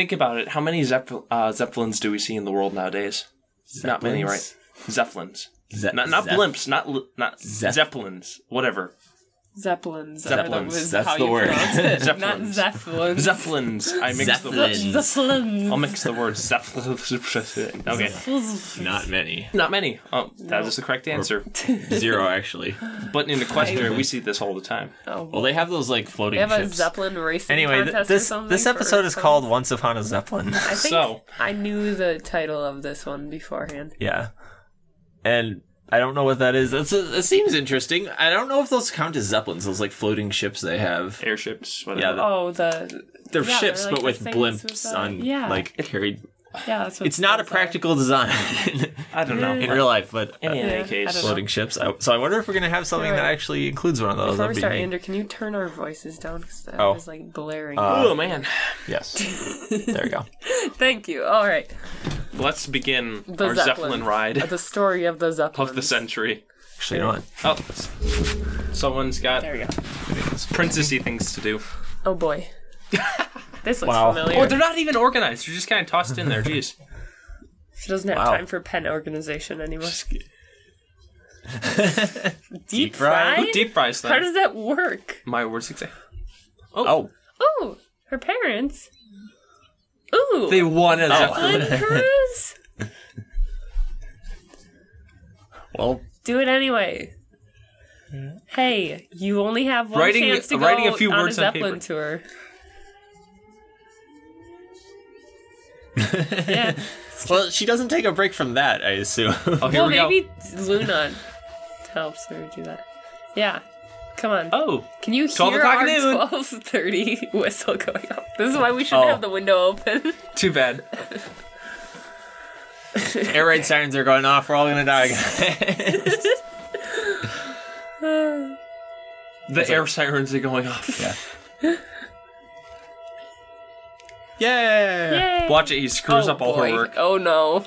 think about it, how many Zeppelins do we see in the world nowadays? Zeppelins? Not many, right? Zeppelins. Not blimps, not Zeppelins. Whatever. Zeppelins. Zeppelins. That's the word. Zeppelins. Not Zeppelins. Zeppelins. I mix the words. Zeppelins. I'll mix the words. Zeppelins. Okay. Not many. Not many. Oh, that is the correct answer. Zero, actually. But in Equestria, we see this all the time. Oh. Well, they have those like floating ships. They have a Zeppelin racing contest or something. Anyway, this episode is called Once Upon a Zeppelin. I think I knew the title of this one beforehand. Yeah. And I don't know what that is. It seems interesting. I don't know if those count as Zeppelins, those like floating ships they have. Airships, whatever. Yeah, they're ships, they're like, but with blimps on, like, carried. Yeah, that's what it's not a practical design. I don't know. In real life, but in any case, floating ships. So I wonder if we're going to have something that actually includes one of those. Before we start, Andrew, can you turn our voices down? Because that was like blaring. Oh, man. Yes. There we go. Thank you. All right. Let's begin our Zeppelin ride. The story of the Zeppelin. Of the century. Actually, you know what? Oh. Someone's got princessy things to do. Oh, boy. This looks familiar. Oh, they're not even organized. They're just kind of tossed in there. Jeez. She doesn't have time for pen organization anymore. Deep fry? Who deep fries things? How does that work? My words exact. Oh. Oh. Her parents. Ooh. They won as a cruise. Well. Do it anyway. Hey, you only have one chance to go on a Zeppelin tour. Yeah. Well, she doesn't take a break from that, I assume. Well, maybe Luna helps her do that. Yeah. Come on. Oh. Can you hear our 12:30 whistle going up? This is why we shouldn't have the window open. Too bad. Air raid sirens are going off. We're all going to die. Air sirens are going off. Yeah. Yeah. Watch it. He screws up all her work. Oh no.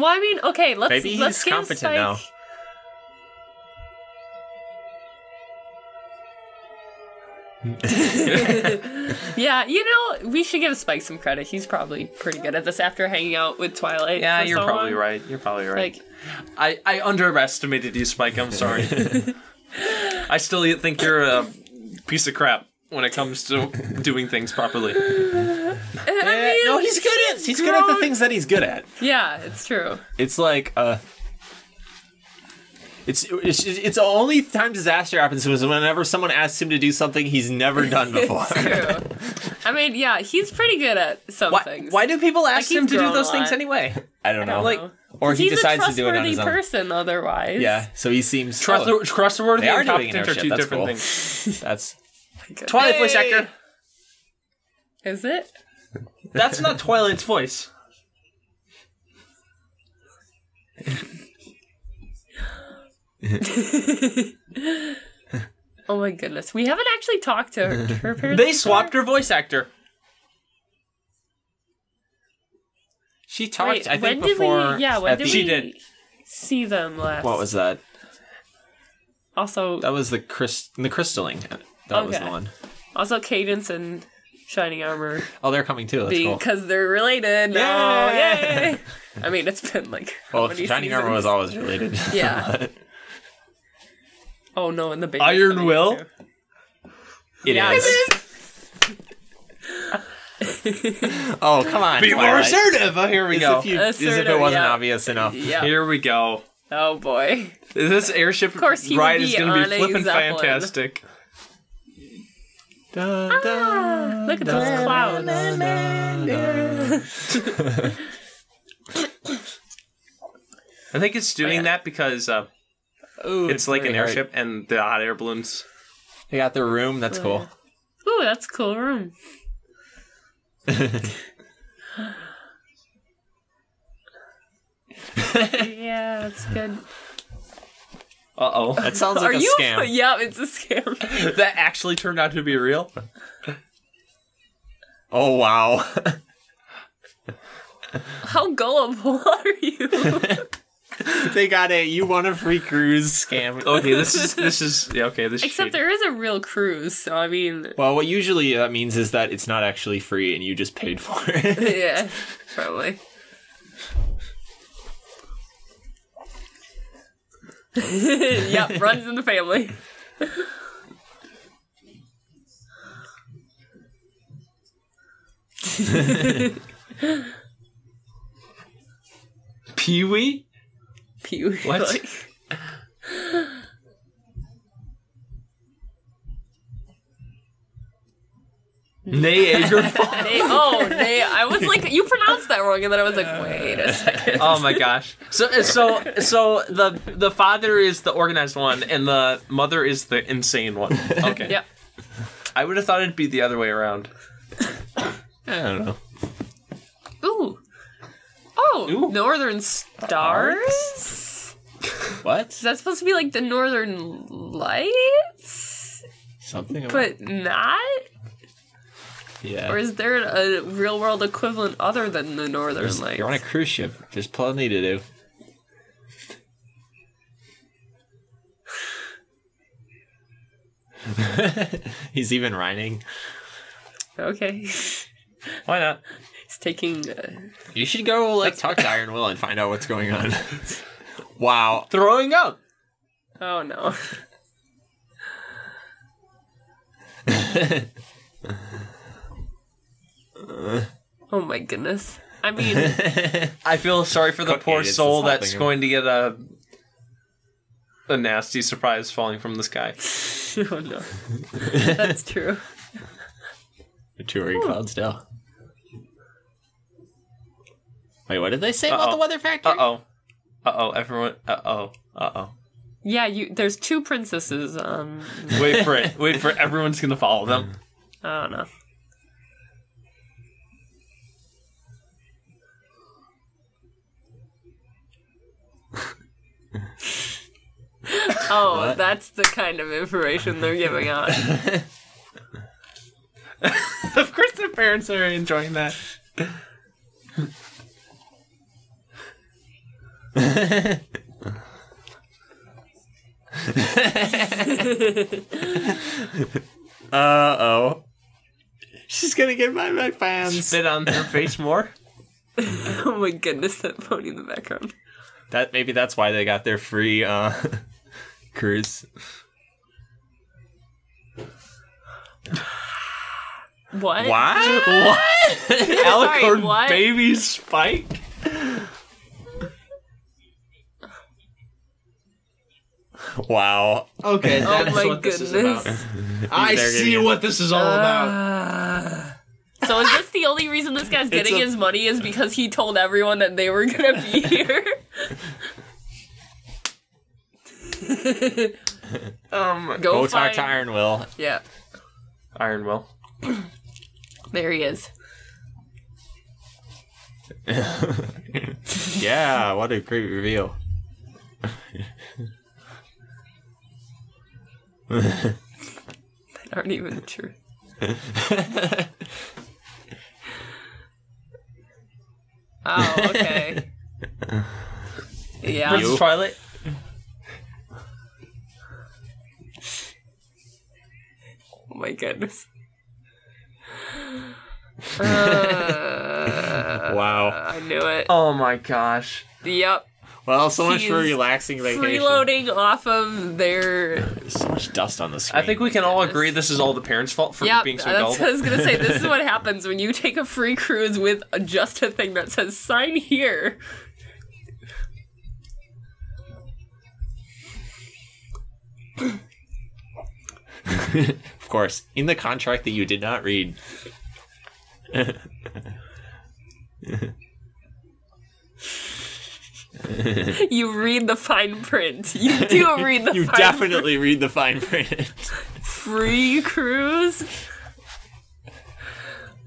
Well, I mean, okay. Maybe he's competent now. Yeah, you know, we should give Spike some credit. He's probably pretty good at this after hanging out with Twilight. Yeah, you're probably right. You're probably right. Like, I underestimated you, Spike. I'm sorry. I still think you're a piece of crap when it comes to doing things properly. No, he's good at the things that he's good at. Yeah, it's true. It's like it's the only time disaster happens was whenever someone asks him to do something he's never done before. It's true. I mean, yeah, he's pretty good at some things. Why do people ask him to do those things anyway? I don't know. Like, or he decides to do it on his own. He's a trustworthy person otherwise. Yeah, so he seems trustworthy and competent are two different things. That's Twilight voice actor. Is it? That's not Twilight's voice. Oh my goodness. We haven't actually talked to her parents. They swapped her voice actor. She talked, I think, before. When did we see them last? What was that? Also, that was the crystalling. That was the one. Also, Cadence and Shining Armor. Oh, they're coming too. That's cool. Because they're related. Now. Yay! I mean, it's been like. Well, Shining Armor was always related. Yeah. Oh no! In the baby. Iron Will. It is. Oh come on! Be more assertive. Oh, here we go. As if it wasn't obvious enough. Yeah. Here we go. Oh boy! This airship ride is going to be flippin' fantastic. Look at those clouds. I think it's doing that because it's like an airship and the hot air balloons. They got their room. That's cool. Ooh, that's a cool room. Yeah, that's good. Uh-oh. That sounds like a scam. Yeah, it's a scam. That actually turned out to be real? Oh, wow. How gullible are you? They got a you want a free cruise scam. Okay, this is yeah, okay. This except shady. There is a real cruise, so I mean. Well, what usually that means is that it's not actually free, and you just paid for it. Yeah, probably. Yep, runs in the family. Pee-wee? Pee-wee. What? Like... Niagara Falls. I was like, you pronounced that wrong, and then I was like, wait a second. Oh my gosh. So the father is the organized one, and the mother is the insane one. Okay. Yep. I would have thought it'd be the other way around. I don't know. Ooh. Oh, ooh. Northern Stars? What? Is that supposed to be like the Northern Lights? Something about but not? Yeah. Or is there a real world equivalent other than the Northern Lights? You're on a cruise ship. There's plenty to do. He's even rhyming. Okay. Why not? He's taking... You should go, like, talk to Iron Will and find out what's going on. Wow. Throwing up! Oh, no. Oh, my goodness. I mean... I feel sorry for the poor soul that's going to get a nasty surprise falling from the sky. Oh, no. That's true. The touring clouds down. Wait, what did they say about the weather factory? Uh-oh. Yeah, there's two princesses. Wait for it. Everyone's gonna follow them. I don't know. Oh, what? That's the kind of information they're giving out. Of course the parents are enjoying that. Uh-oh. She's gonna get my fans. Spit on her face more. Oh my goodness, that pony in the background. Maybe that's why they got their free cruise. What? Alicorn. Sorry, baby Spike? Wow. Okay, that's what this is about. I see what this is all about. So is this the only reason this guy's getting his money is because he told everyone that they were going to be here? Go talk to Iron Will. Yeah. Iron Will. There he is. Yeah, what a great reveal. That aren't even true. Oh, okay. Yeah. Princess Twilight. Oh my goodness. Wow. I knew it. Oh my gosh. Yep. Well, so much for relaxing vacation. Freeloading off of their... There's so much dust on the screen. I think we can all agree this is all the parents' fault for being so gullible. I was going to say, this is what happens when you take a free cruise with just a thing that says, sign here. Of course, in the contract that you did not read... You read the fine print. You do read the fine print. You definitely read the fine print. Free cruise?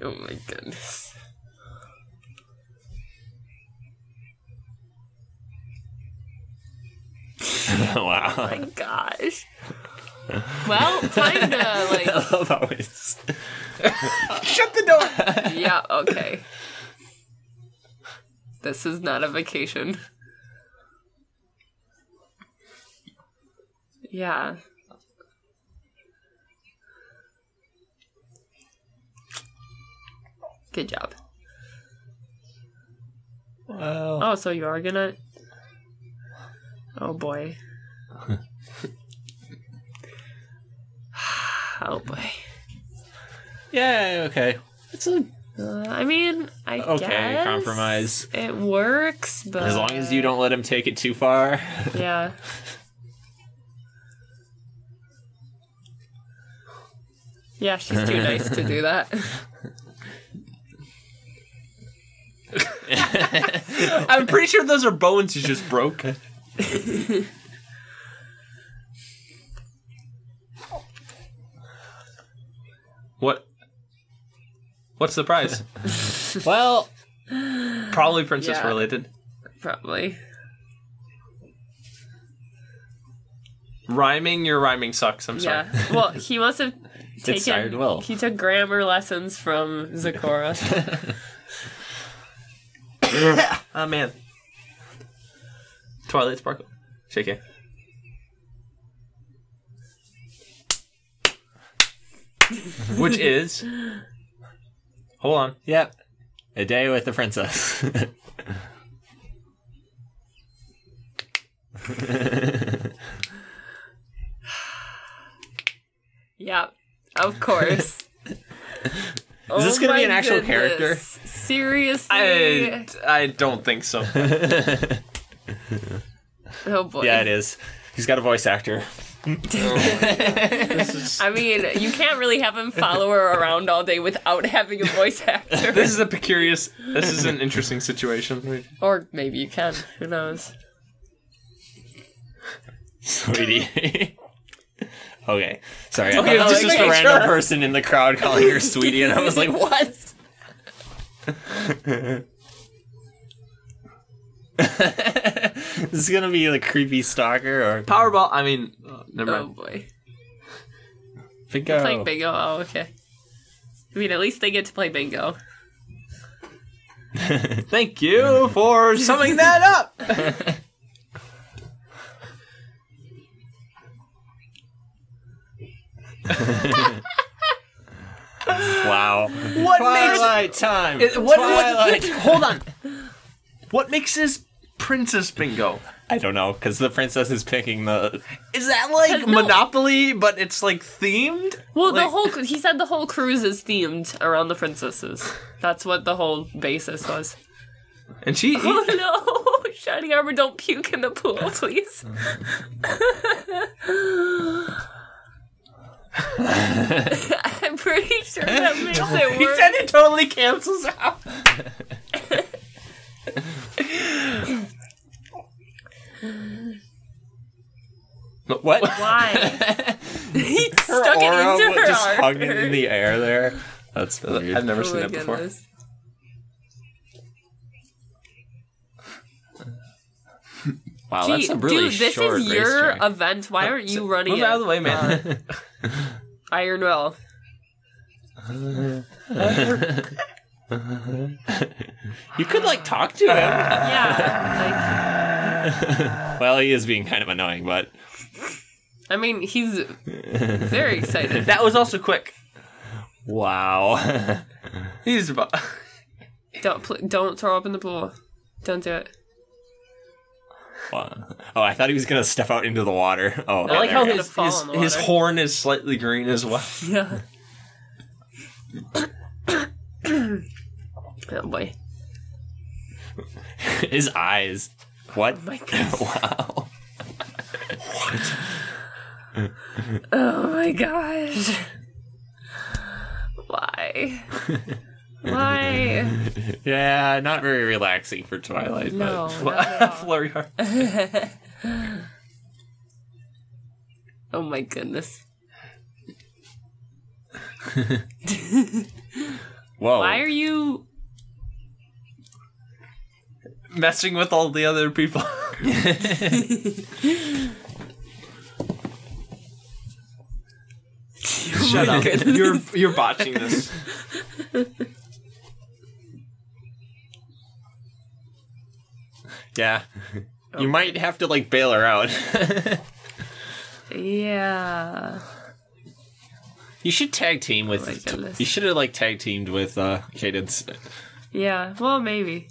Oh my goodness. Wow. Oh my gosh. Well, kinda, like... I love how it's... Shut the door! Yeah, okay. This is not a vacation. Yeah. Good job. Wow. Oh, so you are gonna... Oh, boy. Oh, boy. Yeah, okay. It's a... I mean, I guess compromise. It works, but... As long as you don't let him take it too far. Yeah. Yeah, she's too nice to do that. I'm pretty sure those are bones you just broke. What? What's the prize? Well, probably princess related. Probably. Rhyming? Your rhyming sucks. I'm sorry. Yeah. Well, he must have taken... It's Iron Will. He took grammar lessons from Zecora. Oh, man. Twilight Sparkle. Shake it. Which is... Hold on. Yep. A day with the princess. Yep. Of course. Is this going to be an actual character? Seriously? I don't think so. Oh, boy. Yeah, it is. He's got a voice actor. Oh, this is... I mean, you can't really have him follow her around all day without having a voice actor. This is an interesting situation. Or maybe you can. Who knows? Sweetie. Okay, sorry. Okay, I was just a random person in the crowd calling her sweetie, and I was like, what? This is gonna be like creepy stalker or Powerball. I mean, never mind. Oh boy, bingo. They're playing bingo. Oh, okay. I mean, at least they get to play bingo. Thank you for summing that up. Wow. What Twilight makes, time. Twilight. Hold on. What makes this princess bingo? I don't know, because the princess is picking the... Is that like Monopoly, but it's like themed? Well, like... he said the whole cruise is themed around the princesses. That's what the whole basis was. And she... Oh no, Shining Armor, don't puke in the pool, please. I'm pretty sure that makes it work. He said it totally cancels out. What? Why? He stuck it into her. Just hung it in the air there. That's weird. I've never seen that before. Wow, that's a really short racetrack. Dude, this is your event. Why aren't you running it? Move out of the way, man. Iron Will. You could, like, talk to him. Yeah. Like... Well, he is being kind of annoying, but... I mean, he's very excited. That was also quick. Wow. He's about... Don't throw up in the pool. Don't do it. Oh, I thought he was gonna step out into the water. Oh, I like how his horn is slightly green as well. Yeah. Oh boy. His eyes. What? Oh my god! Wow. What? Oh my gosh. Why? Why? Yeah, not very relaxing for Twilight. No, but Flurry Heart. Oh my goodness. Whoa. Why are you messing with all the other people? Shut up. You're botching this. Yeah. You might have to, like, bail her out. Yeah. You should tag team with. Oh, you should have like tag teamed with Cadence. Yeah. Well, maybe.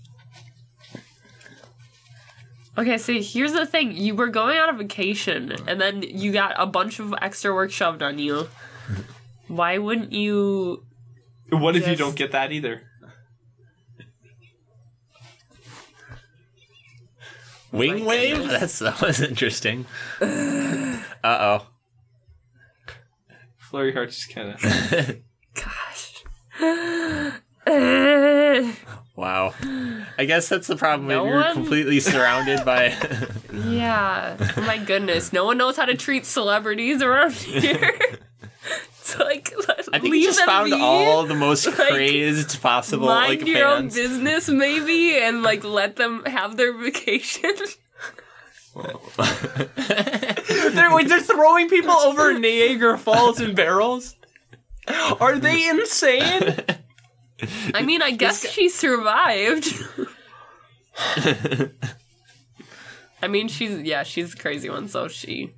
Okay, so here's the thing. You were going on a vacation, and then you got a bunch of extra work shoved on you. Why wouldn't you... What if you don't get that either? Wing wave? That was interesting. Uh-oh. Flurry Heart just kind of... Gosh. Wow. I guess that's the problem when you're completely surrounded by... Yeah. Oh my goodness. No one knows how to treat celebrities around here. It's like, I think you just found all the most crazed possible like fans. Mind your own business, maybe, and like let them have their vacation. They're throwing people over Niagara Falls in barrels? Are they insane? I mean, I guess she survived. I mean, she's the crazy one, so she...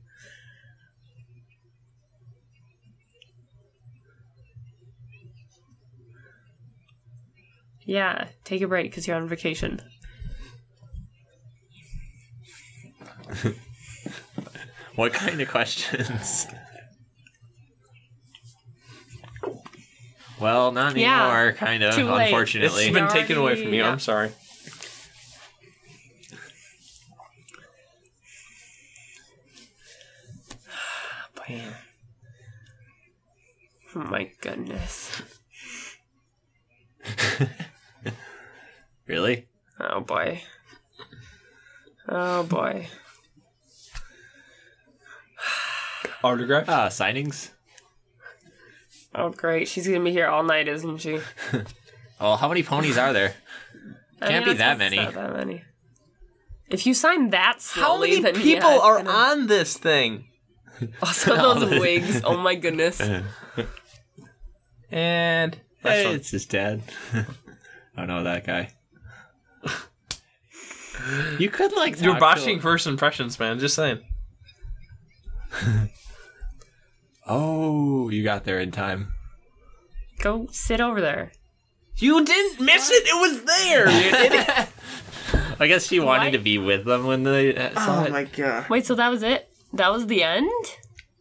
Yeah, take a break, because you're on vacation. What kind of questions? Well, not anymore, kind of, unfortunately. It's been taken away from you, I'm sorry. Oh my goodness. Really? Oh boy. Oh boy. Autographs? Signings? Oh great, she's gonna be here all night, isn't she? Oh, how many ponies are there? Can't be that many. Not that many. If you sign that slowly, how many people are on this thing? Also those wigs, oh my goodness. And... Hey, it's his dad. Oh no, that guy. You could like... You're botching first impressions, man. Just saying. Oh, you got there in time. Go sit over there. You didn't miss it. It was there. You idiot. I guess she wanted to be with them when they saw it. Oh my god. Wait, so that was it? That was the end?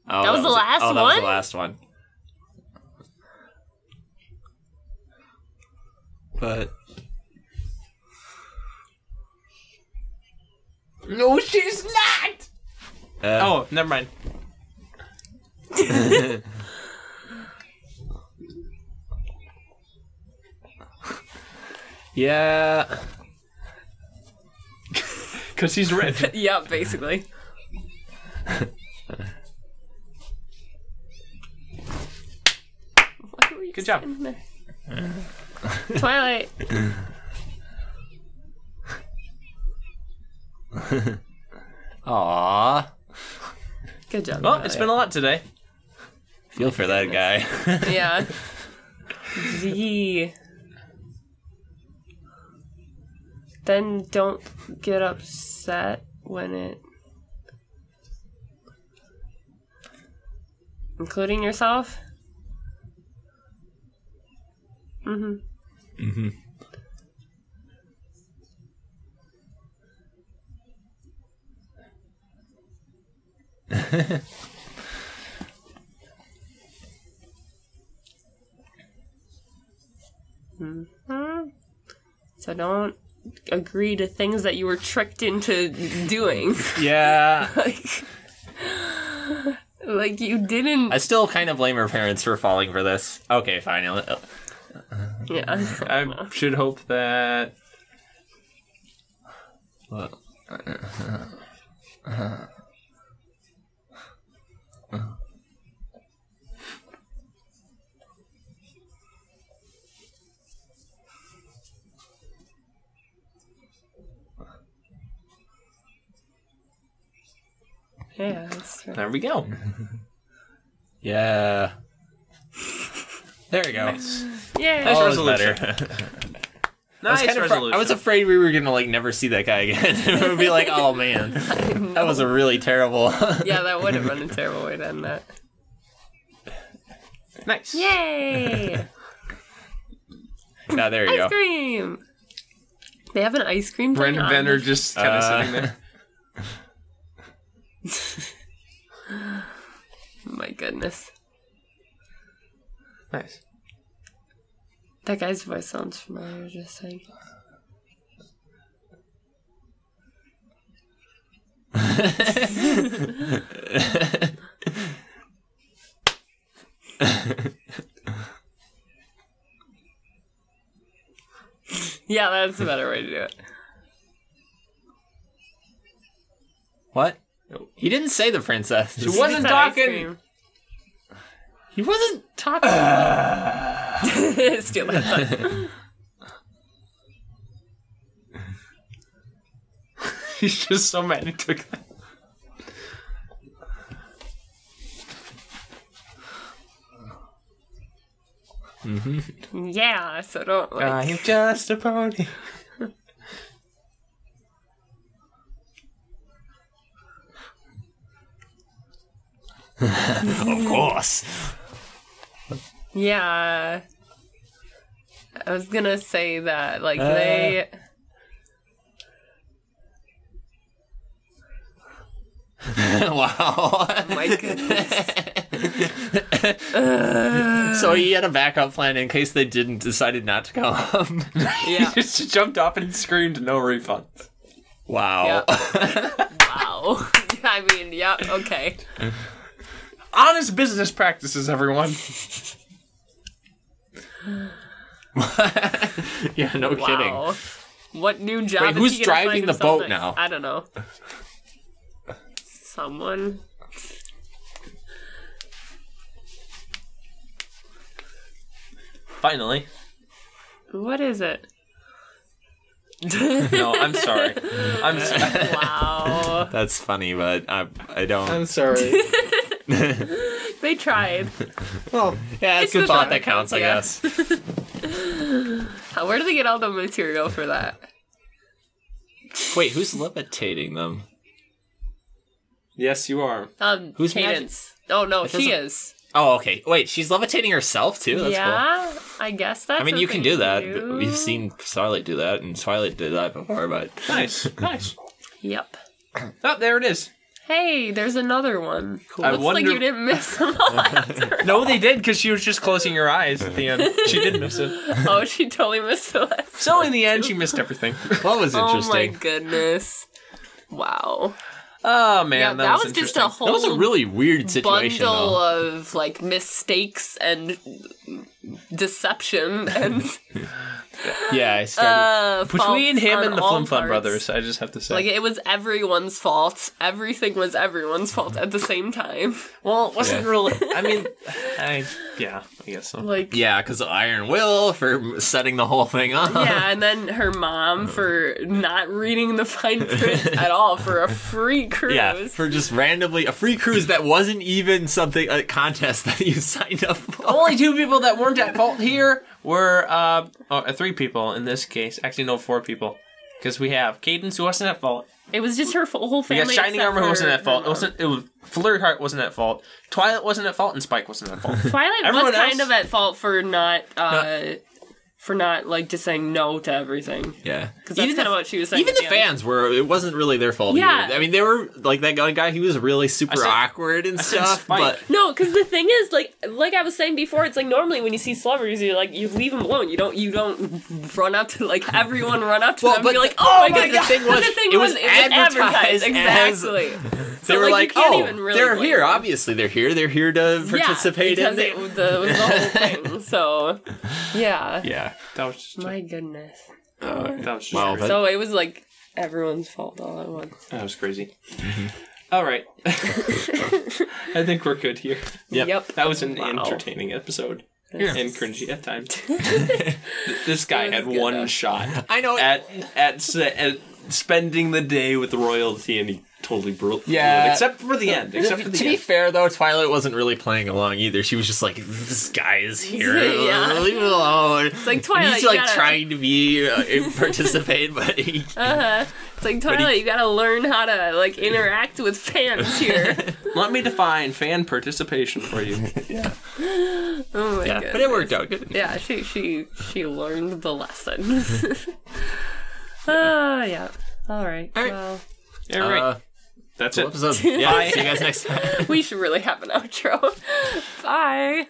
Oh, that was the last one? Oh, that was the last one. But no, she's not. Oh, never mind. Yeah, because he's red. Yeah, basically. Good job. Twilight. Aww. Good job. Well, it's been a lot today. Feel for that guy. Yeah. Gee. Then don't get upset when it... Including yourself? Mm-hmm. Mm-hmm. Mm-hmm. So don't agree to things that you were tricked into doing. Yeah. like you didn't... I still kind of blame her parents for falling for this. Okay, fine. Yeah. I should hope that... Yeah, that's right. There we go. Yeah. There we go. Nice. Yeah. Nice resolution. Nice resolution. I was afraid we were going to, like, never see that guy again. It would be like, oh, man. That was a really terrible... Yeah, that would have been a terrible way to end that. Nice. Yay! Now, there you go. Ice cream! They have an ice cream brand. Brent and Ben are just kind of sitting there. My goodness. Nice. That guy's voice sounds familiar, just saying. Yeah, that's a better way to do it. What? He didn't say the princess. She wasn't talking. He wasn't talking. Still that. He's just so mad he took that. Mm-hmm. Yeah, so don't like... I'm just a pony. Of course. Yeah. I was gonna say that, like, they... Wow. My goodness. So he had a backup plan in case they decided not to come. Yeah. He just jumped up and screamed, no refunds. Wow. Yep. Wow. I mean, yeah, okay. Honest business practices, everyone. Yeah, no wow. kidding. What new job Wait, is who's he driving the boat next? Now? I don't know. Someone. Finally. What is it? No, I'm sorry. I'm sorry. Wow. That's funny, but I don't. I'm sorry. They tried. Well, yeah, it's the thought that counts, I guess. Where do they get all the material for that? Wait, who's levitating them? Yes, you are. Who's Cadence? Oh, no, she is. Oh, okay. Wait, she's levitating herself, too? That's cool. I guess that's I mean, you can do that. We've seen Starlight do that, and Twilight did that before, but... Nice, nice. Yep. Oh, there it is. Hey, there's another one. Cool. Looks like you didn't miss them all after all. No, they did, because she was just closing her eyes at the end. She did miss it. Oh, she totally missed the last So in the end, she missed everything. What was interesting. Oh, my goodness. Wow. Oh, man, yeah, that was just a whole That was a really weird situation, bundle though. Of, like, mistakes and deception and... Yeah, I started... between him and the Flim Flam Brothers, I just have to say. Like, it was everyone's fault. Everything was everyone's fault at the same time. Well, it wasn't really... I mean, yeah, I guess so. Like, yeah, because of Iron Will for setting the whole thing up. Yeah, and then her mom for not reading the fine print at all for a freak. Cruise. Yeah, for just randomly a free cruise that wasn't even something a contest that you signed up for. Only two people that weren't at fault here were three people in this case. Actually, no, four people, because we have Cadence, who wasn't at fault. It was just her whole family. We got Shining Armor, who wasn't at fault. It wasn't. It was Flurry Heart wasn't at fault. Twilight wasn't at fault, and Spike wasn't at fault. Twilight was kind of at fault for not. For not, like, just saying no to everything. Yeah. Because that's kind of what she was saying. Even the fans were, it wasn't really their fault. Yeah. Either. I mean, they were, like, that guy, he was really super awkward and stuff, but... No, because the thing is, like I was saying before, it's like, normally when you see celebrities, you're like, you leave them alone. You don't run up to, like, everyone run up to them and be like, oh my God. The thing was, it was advertised. Exactly. They were like, oh, really they're here, them. Obviously they're here. They're here to participate in it. Yeah, it was the whole thing, so, yeah. Yeah. That was just my goodness. That was just crazy. So it was like everyone's fault all at once. That was crazy. All right. I think we're good here. Yep. That was an entertaining episode. Yes. And cringy at times. This guy had one shot. I know. At spending the day with royalty, and he totally brutal. Yeah. Except for the end. To be fair, though, Twilight wasn't really playing along either. She was just like, this guy is here. Yeah. Leave it alone. It's like, Twilight, he's like trying to be, participate, but he can't. It's like, Twilight, you gotta learn how to, like, interact with fans here. Let me define fan participation for you. Yeah. Oh my god. But it worked out good. Yeah, she learned the lesson. Yeah. All right. Well. Yeah, right. That's it. Cool episode. Yeah, see you guys next time. We should really have an outro. Bye.